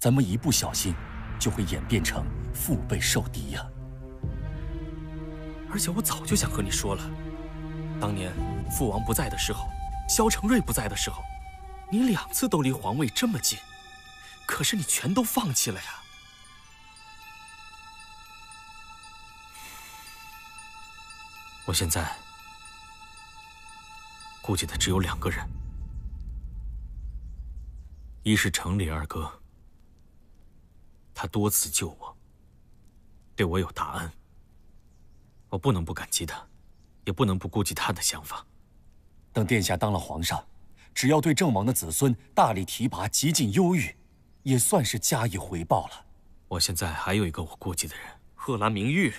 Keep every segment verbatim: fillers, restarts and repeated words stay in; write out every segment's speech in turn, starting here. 咱们一不小心就会演变成腹背受敌呀、啊。而且我早就想和你说了，当年父王不在的时候，萧承瑞不在的时候，你两次都离皇位这么近，可是你全都放弃了呀。 我现在顾忌的只有两个人，一是城里二哥，他多次救我，对我有大恩，我不能不感激他，也不能不顾及他的想法。等殿下当了皇上，只要对郑王的子孙大力提拔，极尽优遇，也算是加以回报了。我现在还有一个我顾忌的人，贺兰明玉。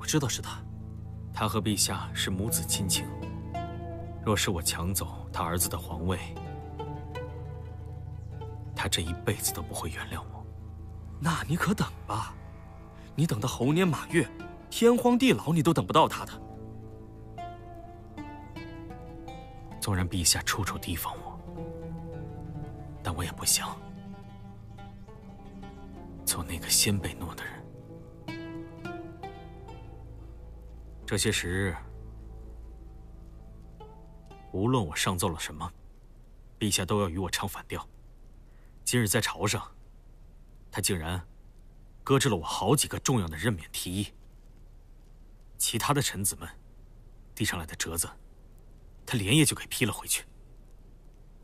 我知道是他，他和陛下是母子亲情。若是我抢走他儿子的皇位，他这一辈子都不会原谅我。那你可等吧，你等到猴年马月、天荒地老，你都等不到他的。纵然陛下处处提防我，但我也不想做那个先被诺的人。 这些时日，无论我上奏了什么，陛下都要与我唱反调。今日在朝上，他竟然搁置了我好几个重要的任免提议。其他的臣子们递上来的折子，他连夜就给批了回去。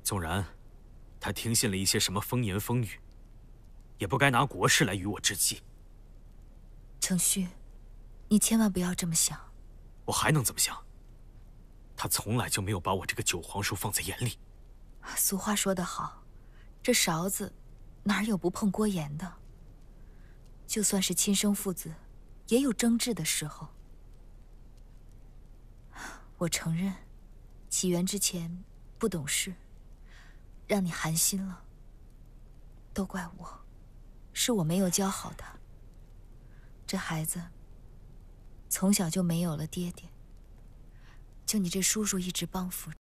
纵然他听信了一些什么风言风语，也不该拿国事来与我置气。程旭，你千万不要这么想。 我还能怎么想？他从来就没有把我这个九皇叔放在眼里。俗话说得好，这勺子哪有不碰锅沿的？就算是亲生父子，也有争执的时候。我承认，起源之前不懂事，让你寒心了。都怪我，是我没有教好他。这孩子。 从小就没有了爹爹，就你这叔叔一直帮扶着。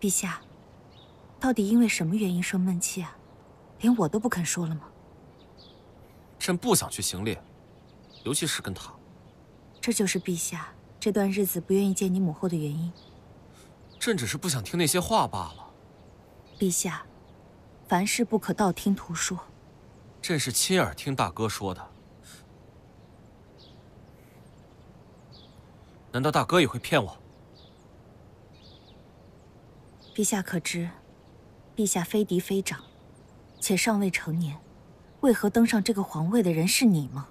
陛下，到底因为什么原因生闷气啊？连我都不肯说了吗？朕不想去行猎，尤其是跟他。这就是陛下这段日子不愿意见你母后的原因。朕只是不想听那些话罢了。陛下，凡事不可道听途说。朕是亲耳听大哥说的。难道大哥也会骗我？陛下可知，陛下非嫡非长，且尚未成年，为何登上这个皇位的人是你吗？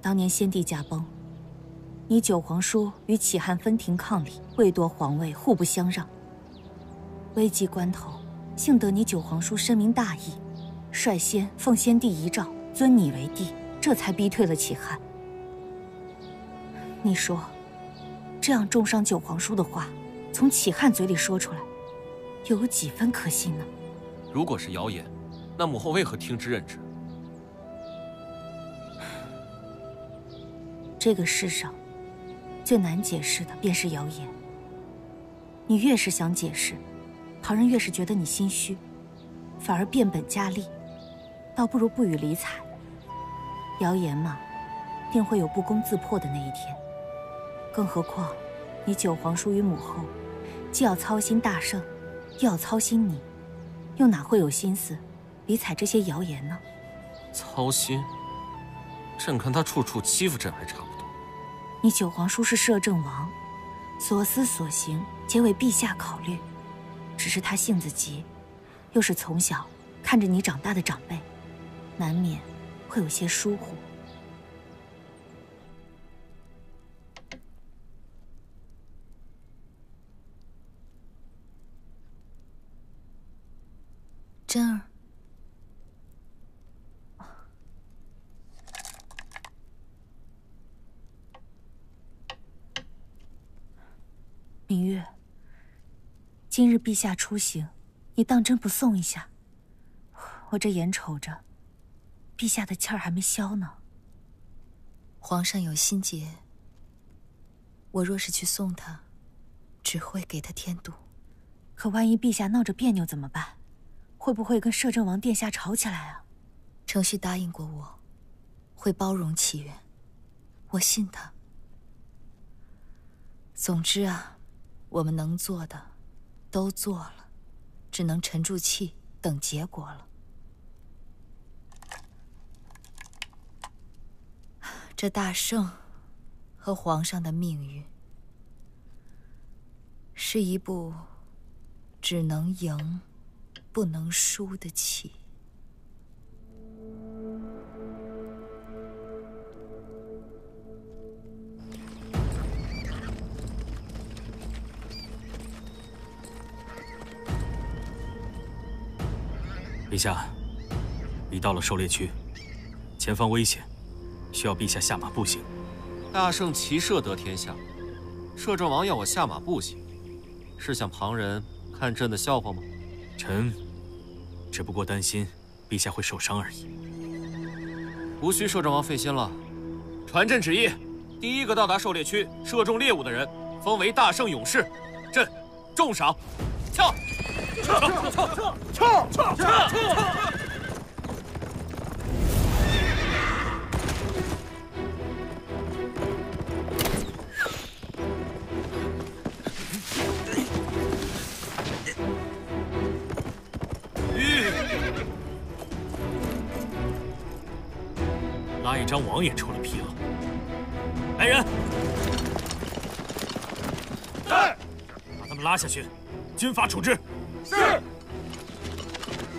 当年先帝驾崩，你九皇叔与启汉分庭抗礼，为夺皇位互不相让。危急关头，幸得你九皇叔深明大义，率先奉先帝遗诏，尊你为帝，这才逼退了启汉。 你说，这样重伤九皇叔的话，从启汉嘴里说出来，又有几分可信呢？如果是谣言，那母后为何听之任之？这个世上，最难解释的便是谣言。你越是想解释，旁人越是觉得你心虚，反而变本加厉，倒不如不予理睬。谣言嘛，定会有不攻自破的那一天。 更何况，你九皇叔与母后，既要操心大圣，又要操心你，又哪会有心思理睬这些谣言呢？操心？朕看他处处欺负朕还差不多。你九皇叔是摄政王，所思所行皆为陛下考虑。只是他性子急，又是从小看着你长大的长辈，难免会有些疏忽。 真儿，明月，今日陛下出行，你当真不送一下？我这眼瞅着，陛下的气儿还没消呢。皇上有心结，我若是去送他，只会给他添堵。可万一陛下闹着别扭怎么办？ 会不会跟摄政王殿下吵起来啊？程旭答应过我，会包容启源，我信他。总之啊，我们能做的都做了，只能沉住气等结果了。这大圣和皇上的命运，是一部只能赢 不能输得起。陛下，已到了狩猎区，前方危险，需要陛下下马步行。大圣骑射得天下，摄政王要我下马步行，是想旁人看朕的笑话吗？臣 只不过担心陛下会受伤而已。无需摄政王费心了。传朕旨意，第一个到达狩猎区射中猎物的人，封为大圣勇士，朕重赏。跳！撤！撤！撤！撤！撤！撤！ 张王也抽了皮了。来人，在，把他们拉下去，军法处置。是。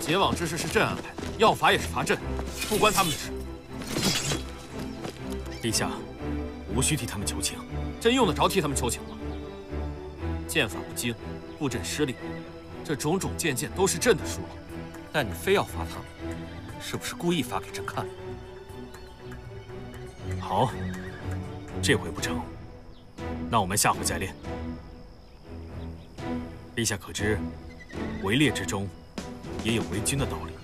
结网之事是朕安排的，要罚也是罚朕，不关他们的事。陛下，无需替他们求情，朕用得着替他们求情吗？剑法不精，布阵失利，这种种件件都是朕的疏漏，但你非要罚他们，是不是故意罚给朕看？ 好，这回不成，那我们下回再练。陛下可知，围猎之中也有围军的道理，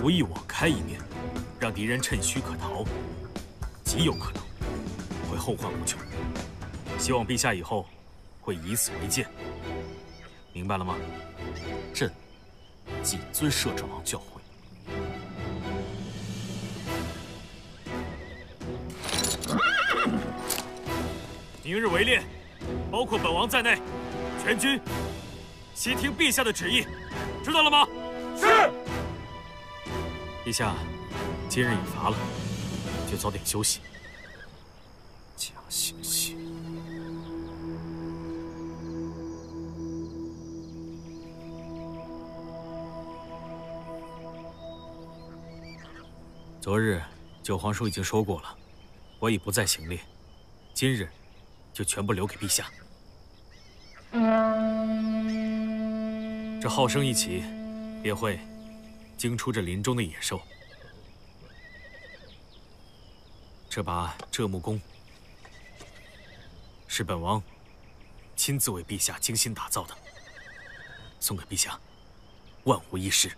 不宜网开一面，让敌人趁虚可逃，极有可能会后患无穷。希望陛下以后会以此为戒，明白了吗？朕谨遵摄政王教诲。 明日围猎，包括本王在内，全军悉听陛下的旨意，知道了吗？是。陛下，今日已罚了，就早点休息。假惺惺。昨日九皇叔已经说过了，我已不再行猎，今日就全部留给陛下。这号声一起，便会惊出这林中的野兽。 这把鹧鸪弓是本王亲自为陛下精心打造的，送给陛下，万无一失。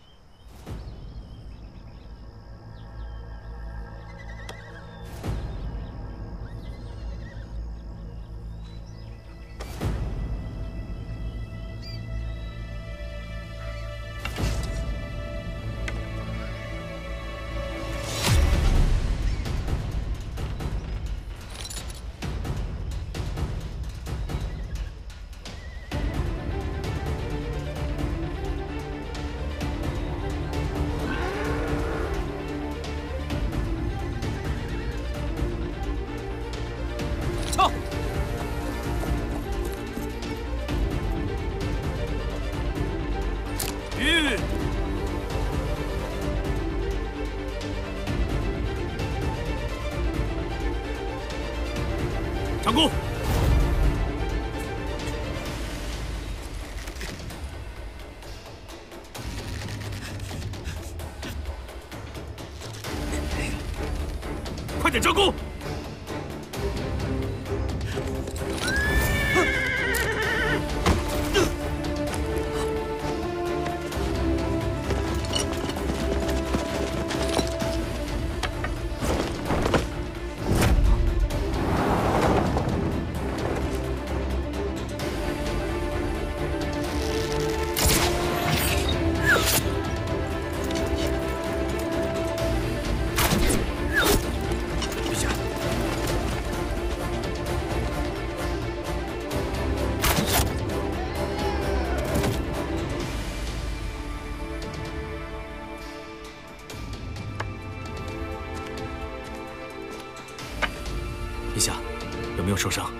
受伤，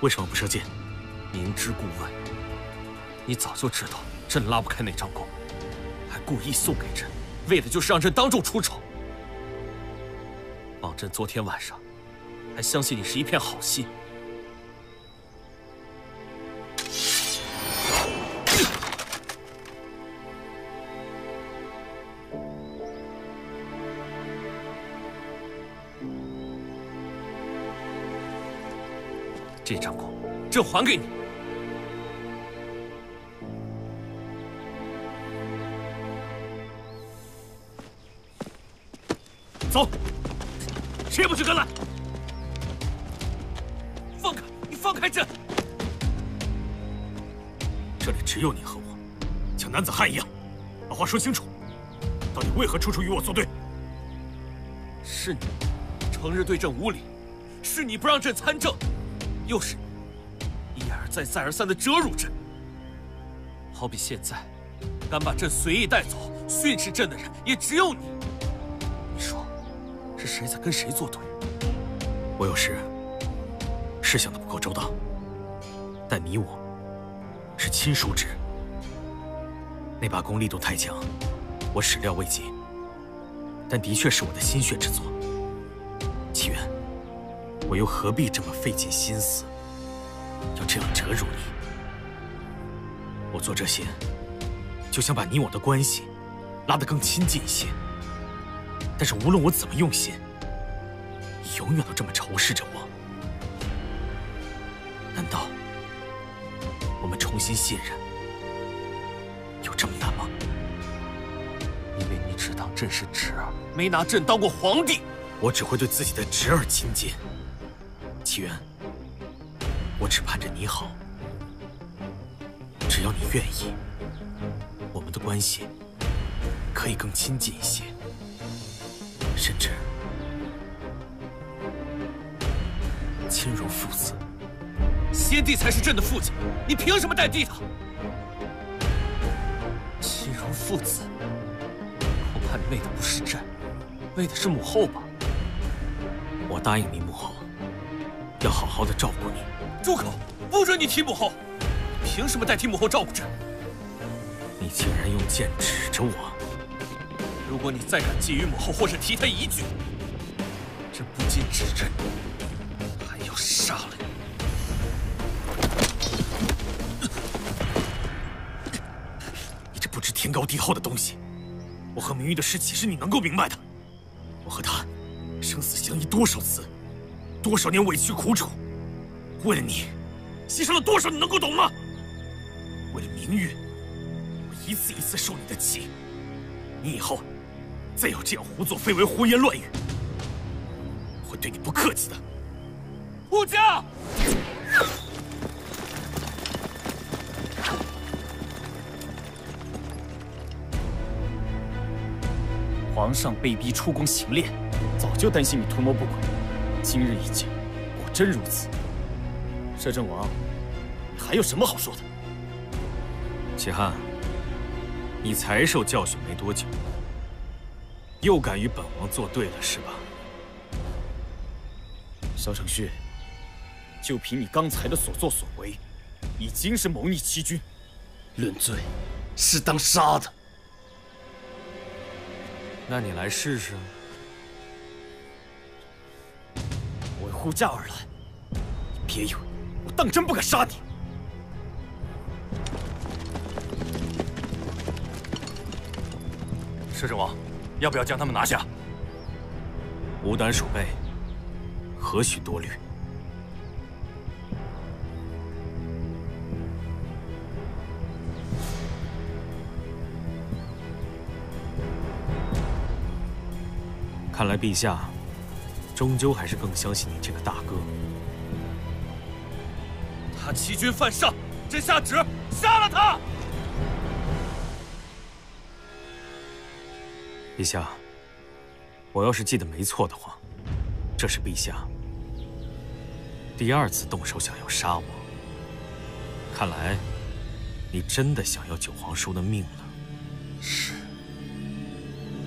为什么不射箭？明知故问。你早就知道朕拉不开那张弓，还故意送给朕，为的就是让朕当众出丑。望朕昨天晚上还相信你是一片好心。 这张弓，朕还给你。走，谁也不许跟来！放开，你放开朕！这里只有你和我，像男子汉一样，把话说清楚，到底为何处处与我作对？是你成日对朕无礼，是你不让朕参政。 又是你，一而再、再而三的折辱朕。好比现在，敢把朕随意带走、训斥朕的人，也只有你。你说，是谁在跟谁作对？我有时是想的不够周到，但你我是亲叔侄。那把弓力度太强，我始料未及，但的确是我的心血之作。起源。 我又何必这么费尽心思，要这样折辱你？我做这些，就想把你我的关系拉得更亲近一些。但是无论我怎么用心，你永远都这么仇视着我。难道我们重新信任有这么难吗？因为你只当朕是侄儿，没拿朕当过皇帝。我只会对自己的侄儿亲近。 起源，我只盼着你好。只要你愿意，我们的关系可以更亲近一些，甚至亲如父子。先帝才是朕的父亲，你凭什么代替他？亲如父子，恐怕你为的不是朕，为的是母后吧？我答应你母后。要好好的照顾你。住口！不准你提母后！凭什么代替母后照顾朕？你竟然用剑指着我！如果你再敢觊觎母后，或者提她一句，朕不仅指着你，还要杀了你！ 不知天高地厚的东西，我和明玉的事岂是你能够明白的？我和他生死相依多少次，多少年委屈苦楚，为了你牺牲了多少，你能够懂吗？为了明玉，我一次一次受你的气，你以后再要这样胡作非为、胡言乱语，我会对你不客气的。护驾。 皇上被逼出宫行猎，早就担心你图谋不轨。今日一见，果真如此。摄政王，你还有什么好说的？启汉，你才受教训没多久，又敢与本王作对了是吧？萧承旭，就凭你刚才的所作所为，已经是谋逆欺君，论罪，是当杀的。 那你来试试。我为护驾而来，你别以为我当真不敢杀你。摄政王，要不要将他们拿下？吾胆鼠辈，何须多虑？看来陛下终究还是更相信你这个大哥。他欺君犯上，朕下旨杀了他。陛下，我要是记得没错的话，这是陛下第二次动手想要杀我。看来你真的想要九皇叔的命了。是。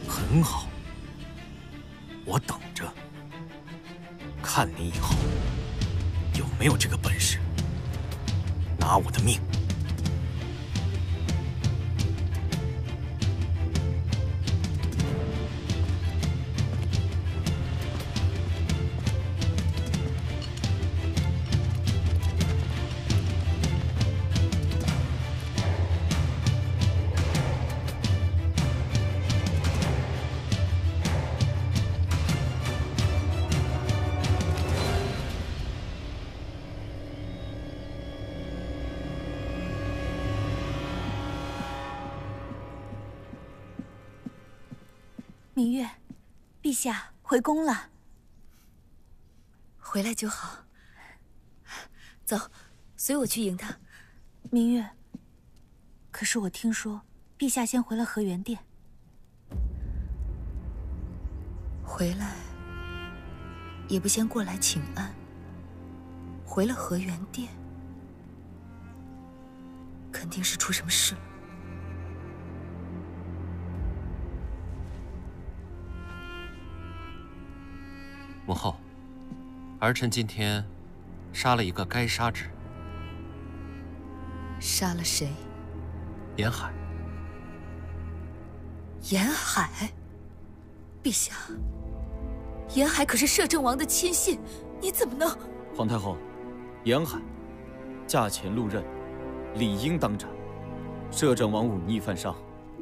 很好。 我等着，看你以后有没有这个本事，拿我的命。明月，陛下回宫了。回来就好。走，随我去迎他。明月，可是我听说，陛下先回了和元殿。回来，也不先过来请安。回了和元殿，肯定是出什么事了。 母后，儿臣今天杀了一个该杀之人。杀了谁？严海。严海，陛下，严海可是摄政王的亲信，你怎么能？皇太后，严海驾前入任，理应当斩。摄政王忤逆犯上，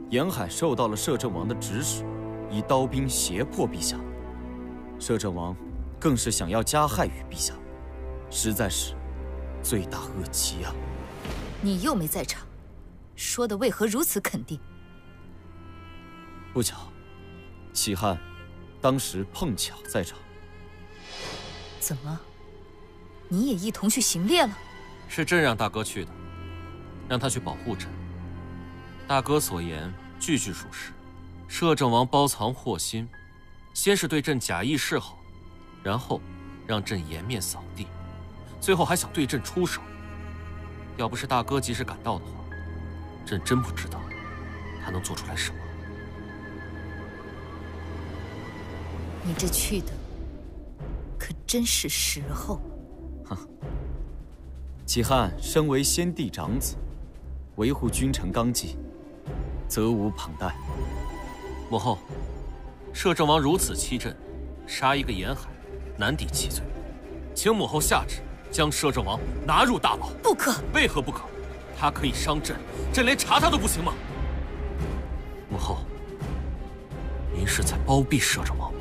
严海受到了摄政王的指使，以刀兵胁迫陛下。 摄政王更是想要加害于陛下，实在是罪大恶极啊！你又没在场，说的为何如此肯定？不巧，启汉当时碰巧在场。怎么，你也一同去行猎了？是朕让大哥去的，让他去保护朕。大哥所言句句属实，摄政王包藏祸心。 先是对朕假意示好，然后让朕颜面扫地，最后还想对朕出手。要不是大哥及时赶到的话，朕真不知道他能做出来什么。你这去的可真是时候。哼，启汉身为先帝长子，维护君臣纲纪，责无旁贷。母后，摄政王如此欺朕，杀一个严海，难抵其罪，请母后下旨，将摄政王拿入大牢。不可！为何不可？他可以伤朕，朕连查他都不行吗？母后，您是在包庇摄政王吗？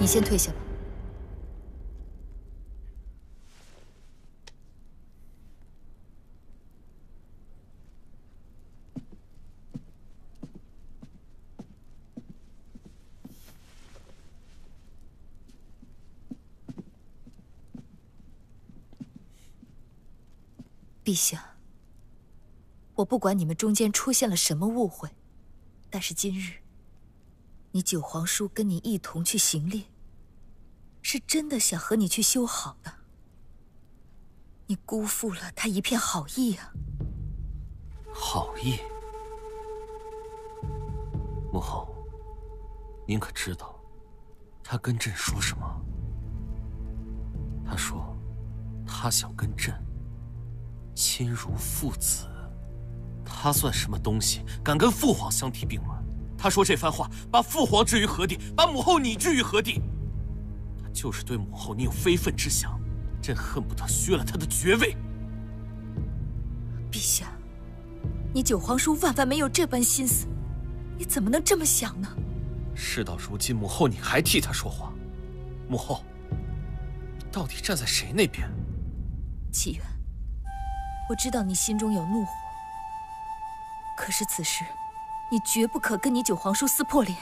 你先退下吧。陛下，我不管你们中间出现了什么误会，但是今日，你九皇叔跟你一同去行猎。 是真的想和你去修好的，你辜负了他一片好意啊！好意，母后，您可知道他跟朕说什么？他说，他想跟朕亲如父子。他算什么东西，敢跟父皇相提并论？他说这番话，把父皇置于何地？把母后你置于何地？ 就是对母后你有非分之想，朕恨不得削了他的爵位。陛下，你九皇叔万万没有这般心思，你怎么能这么想呢？事到如今，母后你还替他说话，母后，你到底站在谁那边？启源，我知道你心中有怒火，可是此时，你绝不可跟你九皇叔撕破脸，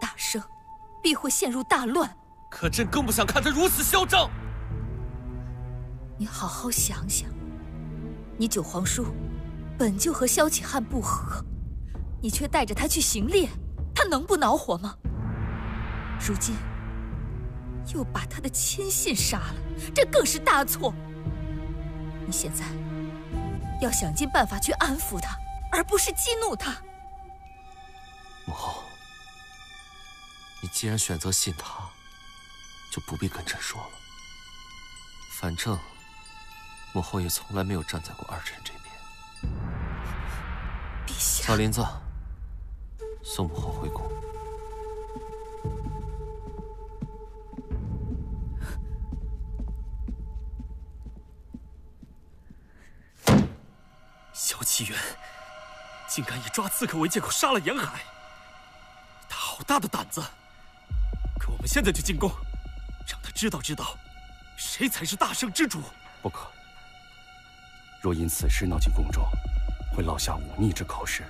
大赦必会陷入大乱。 可朕更不想看他如此嚣张。你好好想想，你九皇叔本就和萧启汉不和，你却带着他去行猎，他能不恼火吗？如今又把他的亲信杀了，这更是大错。你现在要想尽办法去安抚他，而不是激怒他。母后，你既然选择信他。 就不必跟朕说了。反正母后也从来没有站在过二臣这边。陛下，小林子，送母后回宫。萧启源竟敢以抓刺客为借口杀了严海，他好大的胆子！可我们现在就进宫。 让他知道知道，谁才是大圣之主。不可。若因此事闹进宫中，会落下忤逆之口实，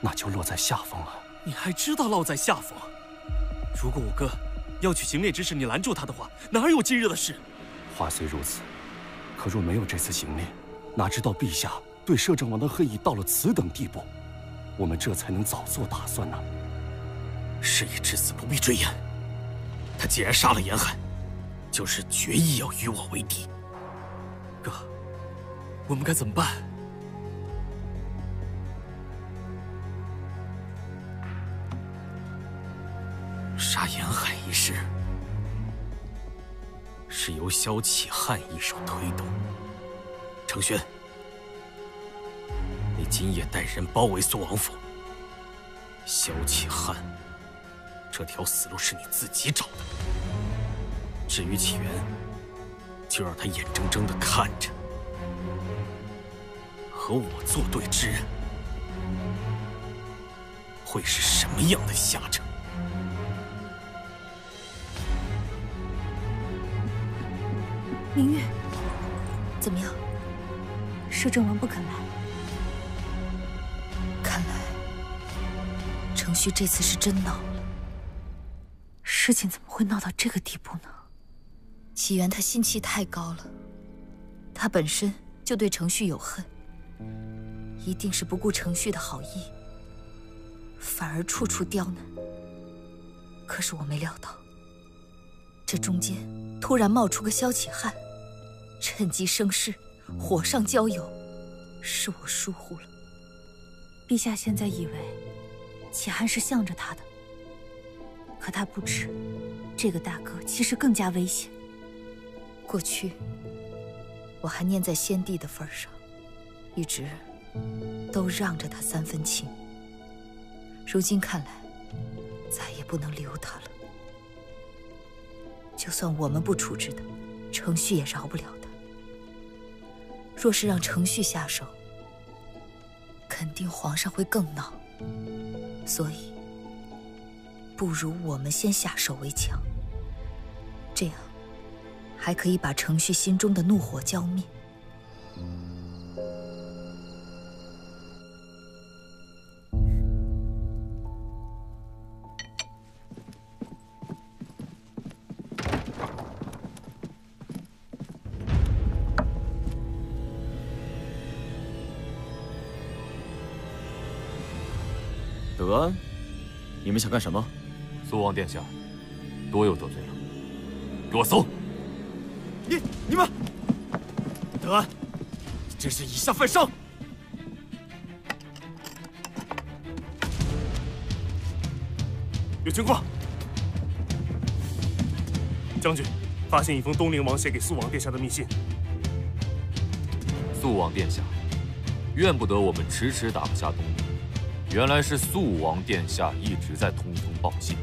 那就落在下风了。你还知道落在下风？如果我哥要取行猎之事，你拦住他的话，哪有今日的事？话虽如此，可若没有这次行猎，哪知道陛下对摄政王的恨意到了此等地步，我们这才能早做打算呢。事已至此，不必赘言。 他既然杀了严寒，就是决意要与我为敌。哥，我们该怎么办？杀严寒一事，是由萧启汉一手推动。程轩，你今夜带人包围苏王府，萧启汉。 这条死路是你自己找的。至于启源，就让他眼睁睁地看着，和我作对之人，会是什么样的下场？明月，怎么样？摄政王不肯来，看来程旭这次是真闹。 事情怎么会闹到这个地步呢？启源他心气太高了，他本身就对程旭有恨，一定是不顾程旭的好意，反而处处刁难。可是我没料到，这中间突然冒出个萧启汉，趁机生事，火上浇油，是我疏忽了。陛下现在以为启寒是向着他的，可他不知，这个大哥其实更加危险。过去我还念在先帝的份上，一直都让着他三分情。如今看来，再也不能留他了。就算我们不处置他，程旭也饶不了他。若是让程旭下手， 肯定皇上会更闹，所以不如我们先下手为强，这样还可以把程旭心中的怒火浇灭。德安，你们想干什么？苏王殿下，多有得罪了，给我搜！你你们，德安，你真是以下犯上！有军况，将军，发现一封东陵王写给苏王殿下的密信。苏王殿下，怨不得我们迟迟打不下东陵。 原来是肃王殿下一直在通风报信，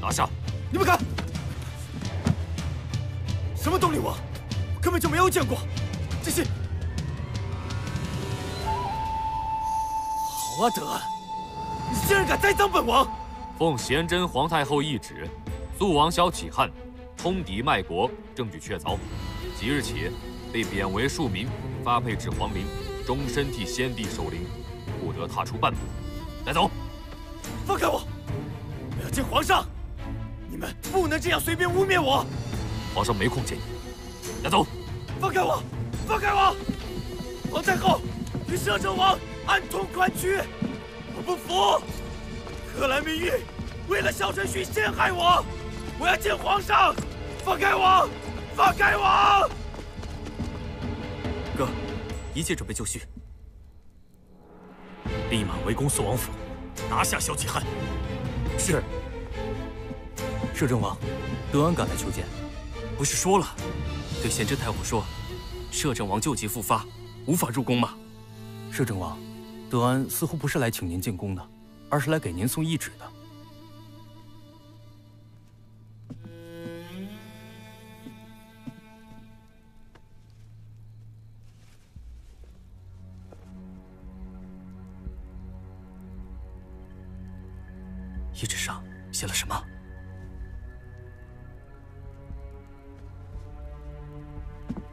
拿下！你们敢？什么东陵王，我根本就没有见过，这些……好啊，德安，你竟然敢栽赃本王！奉贤贞皇太后懿旨，肃王萧启汉通敌卖国，证据确凿，即日起被贬为庶民，发配至皇陵，终身替先帝守陵， 不得踏出半步，带走！放开我！我要见皇上！你们不能这样随便污蔑我！皇上没空见你，带走！放开我！放开我！皇太后与摄政王暗通款曲，我不服！克莱明玉为了萧晨旭陷害我，我要见皇上！放开我！放开我！哥，一切准备就绪。 立马围攻肃王府，拿下萧启汉。是。摄政王，德安赶来求见。不是说了，对贤贞太后说，摄政王旧疾复发，无法入宫吗？摄政王，德安似乎不是来请您进宫的，而是来给您送懿旨的。懿旨上写了什么？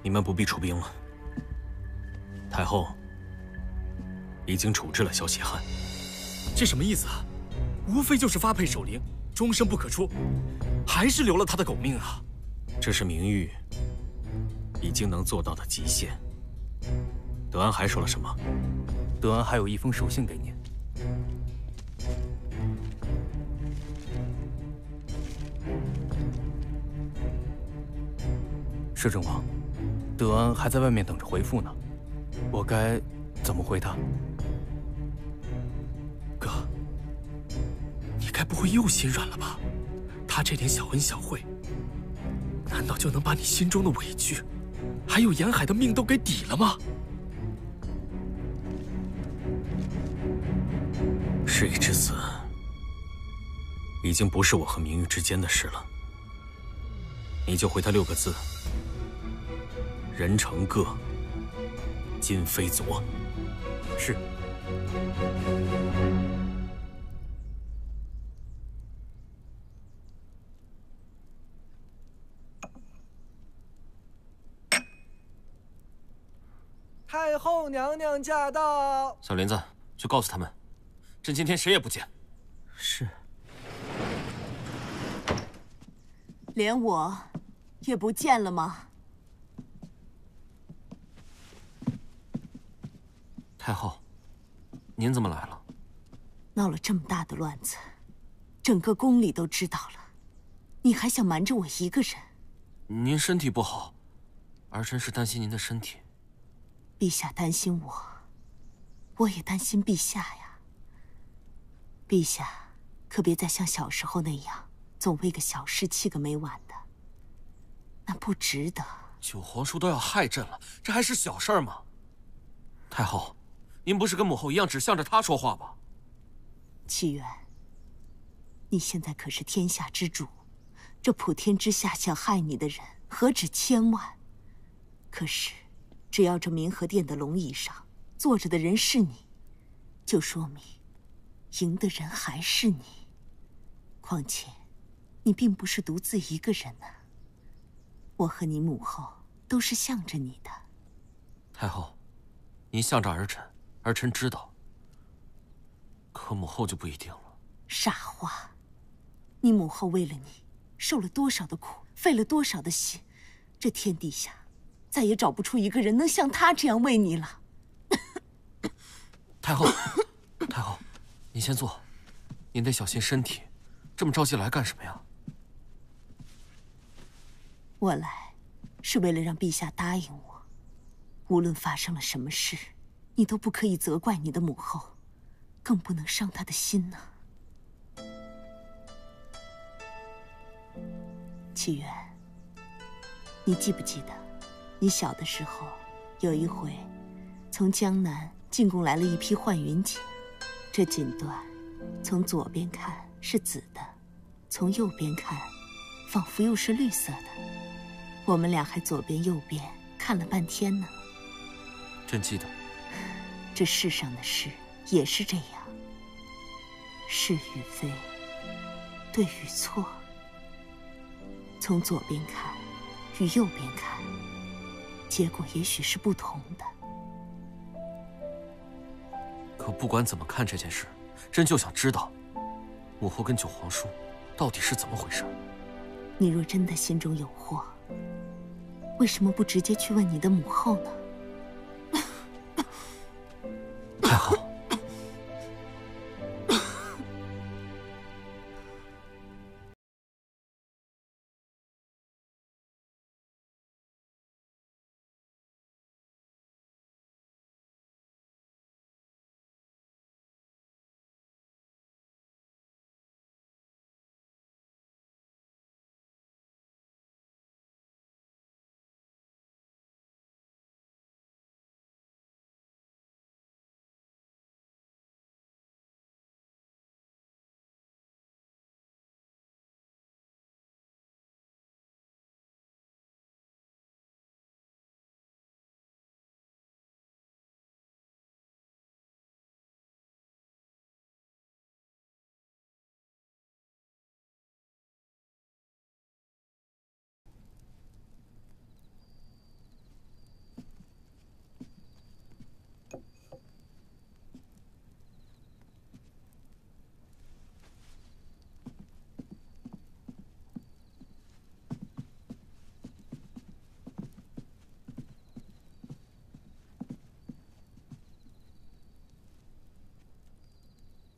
你们不必出兵了。太后已经处置了萧启汉。这什么意思啊？无非就是发配守陵，终身不可出，还是留了他的狗命啊！这是名誉已经能做到的极限。德安还说了什么？德安还有一封手信给您。 摄政王，德安还在外面等着回复呢，我该怎么回他？哥，你该不会又心软了吧？他这点小恩小惠，难道就能把你心中的委屈，还有严海的命都给抵了吗？事已至此，已经不是我和明玉之间的事了，你就回他六个字。 人诚各，今非昨。是。太后娘娘驾到！小林子，去告诉他们，朕今天谁也不见。是。连我也不见了吗？ 太后，您怎么来了？闹了这么大的乱子，整个宫里都知道了，你还想瞒着我一个人？您身体不好，儿臣是担心您的身体。陛下担心我，我也担心陛下呀。陛下可别再像小时候那样，总为个小事气个没完的，那不值得。九皇叔都要害朕了，这还是小事儿吗？太后，您不是跟母后一样只向着他说话吧？启元，你现在可是天下之主，这普天之下想害你的人何止千万，可是只要这明和殿的龙椅上坐着的人是你，就说明赢的人还是你。况且，你并不是独自一个人呢、啊。 我和你母后都是向着你的，太后，您向着儿臣，儿臣知道。可母后就不一定了。傻话，你母后为了你受了多少的苦，费了多少的心，这天底下再也找不出一个人能像她这样为你了。太后，太后，您先坐，您得小心身体，这么着急来干什么呀？ 我来，是为了让陛下答应我，无论发生了什么事，你都不可以责怪你的母后，更不能伤她的心呢。启元，你记不记得，你小的时候有一回，从江南进贡来了一批幻云锦，这锦缎从左边看是紫的，从右边看，仿佛又是绿色的。 我们俩还左边右边看了半天呢，朕记得。这世上的事也是这样，是与非，对与错，从左边看与右边看，结果也许是不同的。可不管怎么看这件事，朕就想知道，母后跟九皇叔到底是怎么回事。你若真的心中有惑。 为什么不直接去问你的母后呢？太后，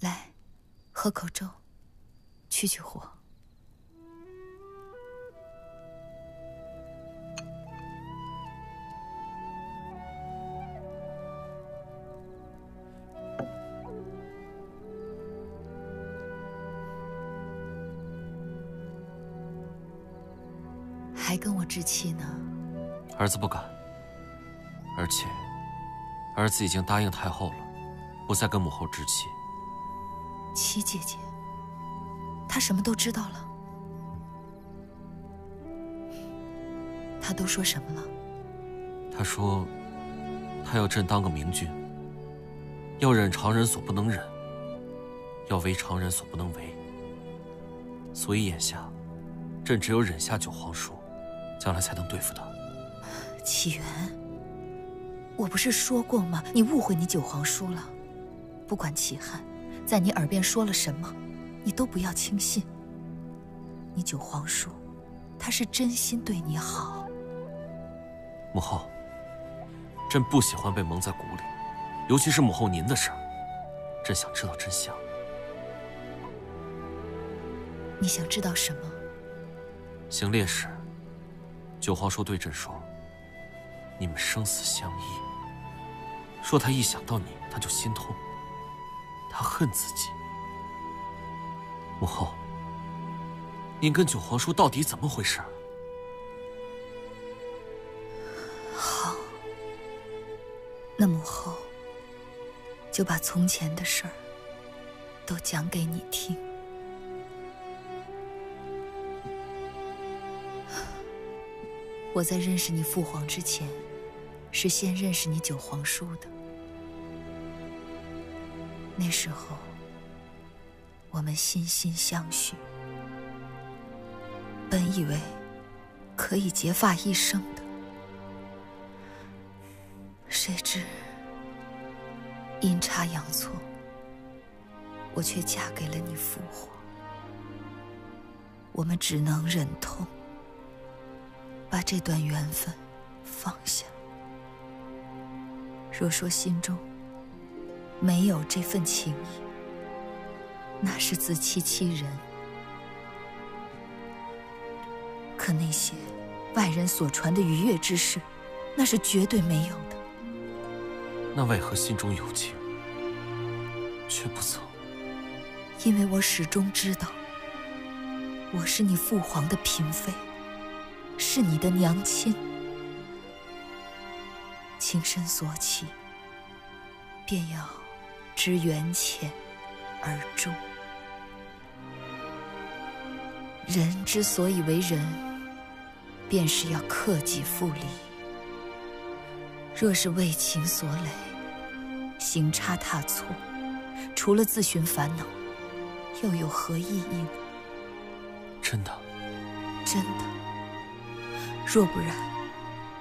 来，喝口粥，去去火。 还跟我置气呢，儿子不敢，而且儿子已经答应太后了，不再跟母后置气。七姐姐，她什么都知道了，她都说什么了？她说，她要朕当个明君，要忍常人所不能忍，要为常人所不能为。所以眼下，朕只有忍下九皇叔。 将来才能对付他。启元，我不是说过吗？你误会你九皇叔了。不管齐汉在你耳边说了什么，你都不要轻信。你九皇叔，他是真心对你好。母后，朕不喜欢被蒙在鼓里，尤其是母后您的事儿，朕想知道真相。你想知道什么？行烈时。 九皇叔对朕说：“你们生死相依，说他一想到你，他就心痛，他恨自己。母后，您跟九皇叔到底怎么回事？好，那母后就把从前的事儿都讲给你听。我在认识你父皇之前，是先认识你九皇叔的。那时候，我们心心相许，本以为可以结发一生的，谁知阴差阳错，我却嫁给了你父皇。我们只能忍痛，把这段缘分放下。若说心中没有这份情谊，那是自欺欺人。可那些外人所传的愉悦之事，那是绝对没有的。那为何心中有情，却不曾？因为我始终知道，我是你父皇的嫔妃，是你的娘亲。情深所起，便要知缘浅而终。人之所以为人，便是要克己复礼。若是为情所累，行差踏错，除了自寻烦恼，又有何意义呢？真的，真的。若不然，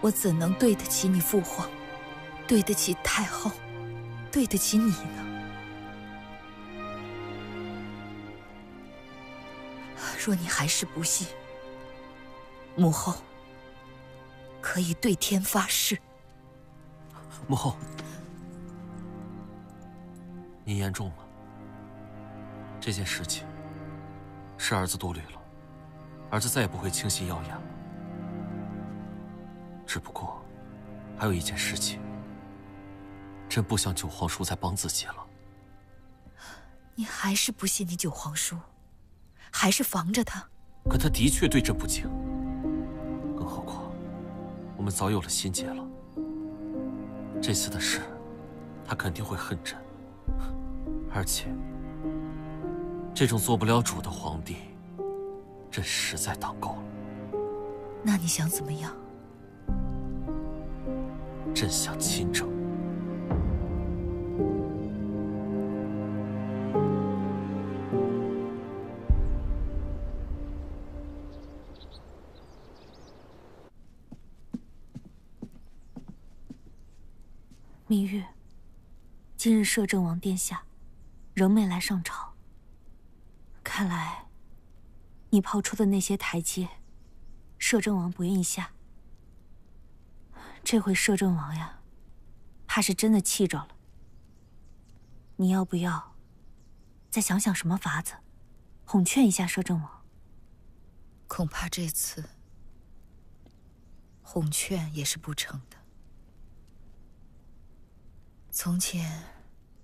我怎能对得起你父皇，对得起太后，对得起你呢？若你还是不信，母后可以对天发誓。母后，您言重了。这件事情是儿子多虑了，儿子再也不会轻信谣言了。只不过，还有一件事情，真不想九皇叔在帮自己了。你还是不信你九皇叔，还是防着他？可他的确对朕不敬，更何况我们早有了心结了。这次的事，他肯定会恨朕，而且这种做不了主的皇帝，朕实在当够了。那你想怎么样？朕想亲政。芈月，今日摄政王殿下仍没来上朝，看来你抛出的那些台阶，摄政王不愿意下。这回摄政王呀，怕是真的气着了。你要不要再想想什么法子，哄劝一下摄政王？恐怕这次哄劝也是不成的。从前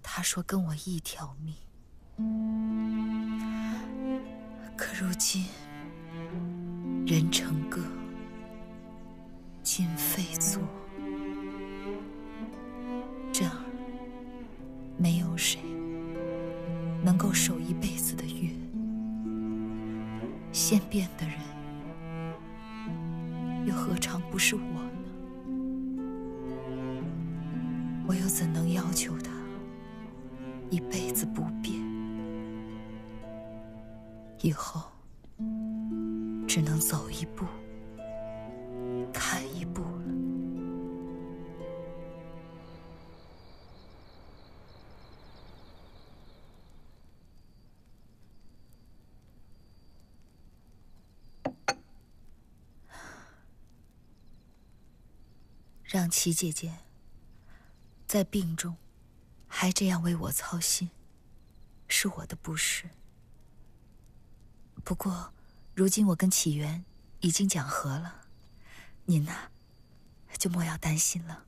他说跟我一条命，可如今人成各，今非昨，这儿没有谁能够守一辈子的约。先变的人，又何尝不是我呢？我又怎能要求他一辈子不变？以后只能走一步看一步了。让祁姐姐在病中还这样为我操心，是我的不是。不过如今我跟祁元已经讲和了，您呐，就莫要担心了。